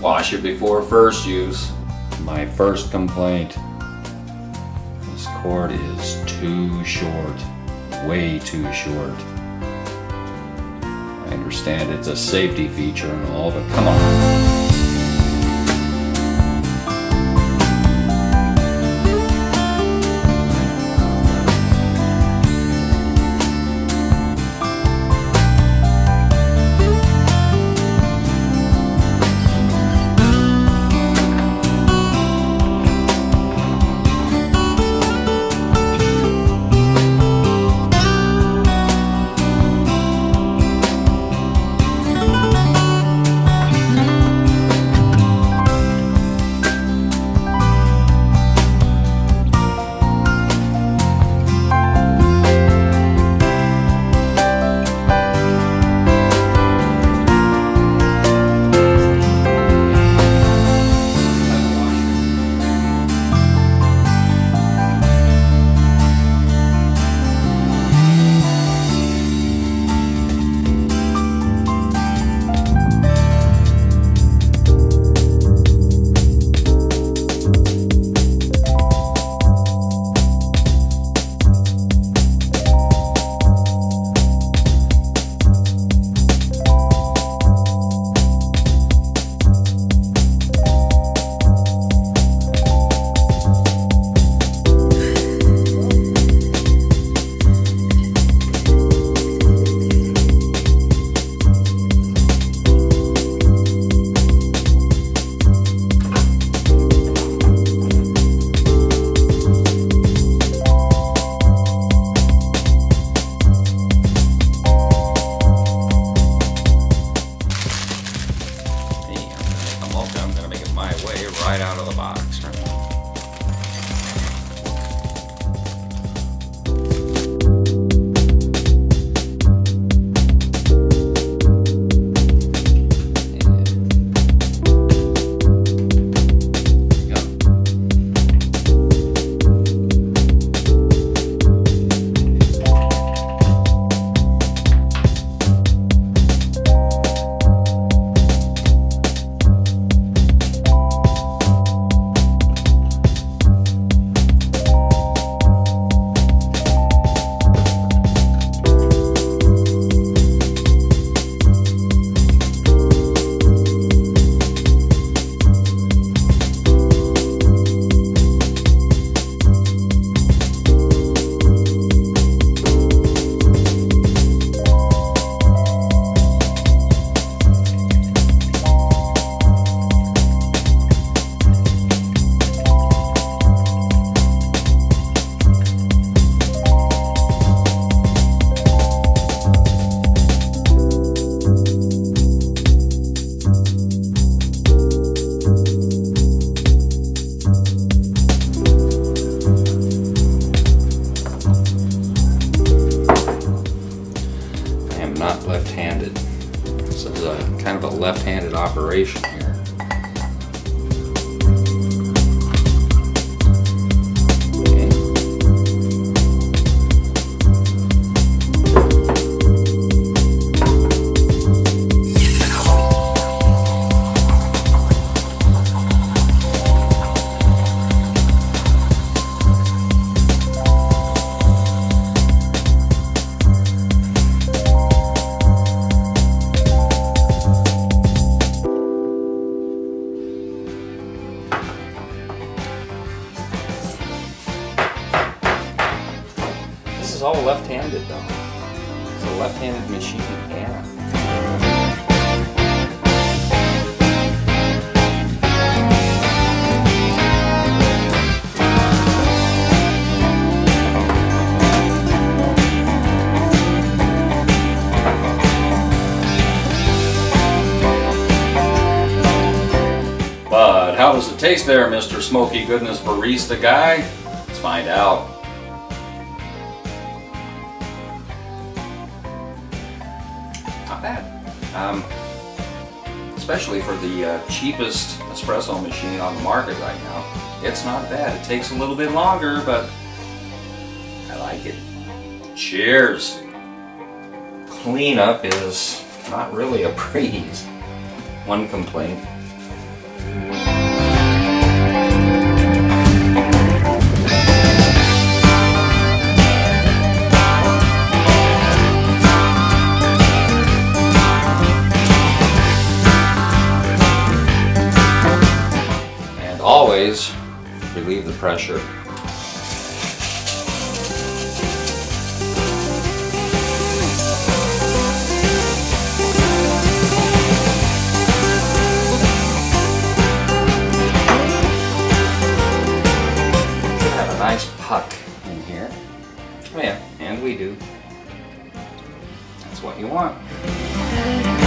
Wash it before first use. My first complaint, this cord is too short, way too short. I understand it's a safety feature and all, but come on. Right out of the box. Kind of a left-handed operation here. find it though. It's a left-handed machine, yeah. How does it taste there, Mr. Smoky Goodness Barista Guy? Let's find out. Not bad. Especially for the cheapest espresso machine on the market right now. It's not bad. It takes a little bit longer, but I like it. Cheers. Cleanup is not really a breeze. One complaint. Always relieve the pressure. We have a nice puck in here. Oh yeah, and we do. That's what you want.